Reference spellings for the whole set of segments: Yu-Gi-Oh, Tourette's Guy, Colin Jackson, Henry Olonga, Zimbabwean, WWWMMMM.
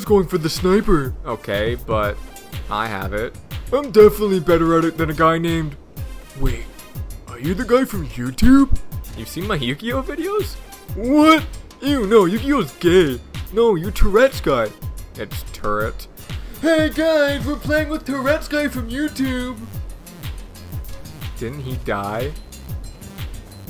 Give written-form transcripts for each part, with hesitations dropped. was going for the sniper. Okay, but I have it. I'm definitely better at it than a guy named... Wait, are you the guy from YouTube? You've seen my Yu-Gi-Oh videos? What? Ew, no, Yu-Gi-Oh's gay. No, you're Tourette's Guy. It's Turret. Hey guys, we're playing with Tourette's Guy from YouTube. Didn't he die?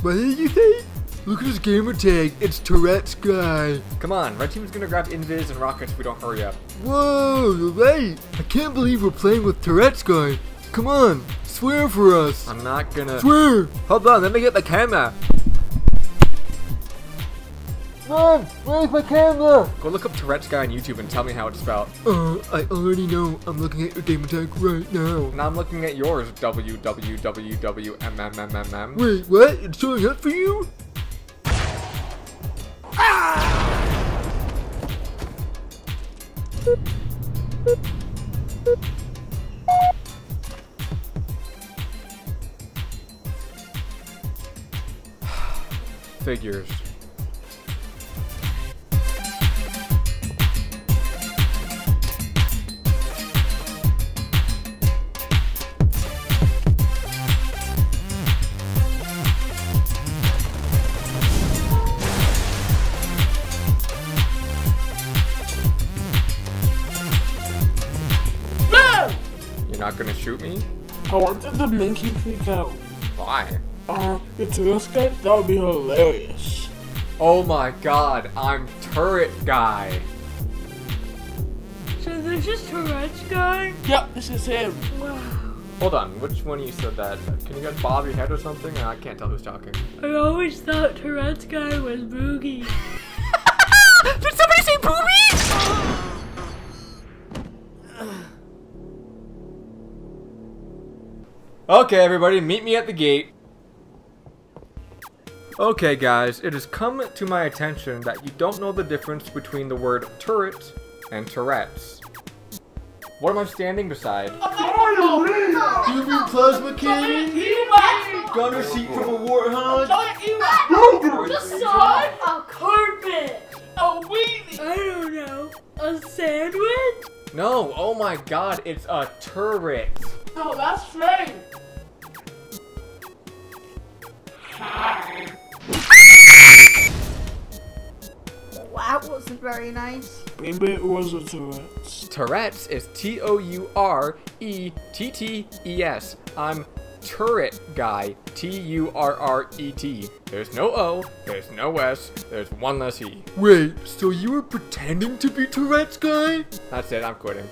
What did you say? Look at his gamer tag, it's Tourette's Guy. Come on, red team's gonna grab invis and rockets if we don't hurry up. Whoa, you're right. I can't believe we're playing with Tourette's Guy. Come on, swear for us. I'm not gonna... Swear! Hold on, let me get the camera. Mom, where's my camera? Go look up Tourette's Guy on YouTube and tell me how it's spelled. I already know. I'm looking at your gamer tag right now. And I'm looking at yours, WWWMMMM. Wait, what? It's showing up for you? Ah! Figures. Not gonna shoot me? I wanted to make you freak out. Why? It's this guy? That would be hilarious. Oh my god, I'm Turret Guy. So this is Tourette's Guy? Yep, this is him. Wow. Hold on, which one of you said that? Can you guys bob your head or something? I can't tell who's talking. I always thought Tourette's Guy was Boogie. Did somebody say Boogie? Okay, everybody, meet me at the gate. Okay, guys, it has come to my attention that you don't know the difference between the word turret and Tourette's. What am I standing beside? UV plasma cannon? Gunner seat from a warthog? Beside a carpet! A wheelie! I don't know. A sandwich? No, oh my god, it's a turret. No, that's fake. That wasn't very nice. Maybe it was a Tourette's. Tourette's is T-O-U-R-E-T-T-E-S. I'm Turret Guy. T-U-R-R-E-T. There's no O, there's no S, there's one less E. Wait, so you were pretending to be Tourette's Guy? That's it, I'm quitting.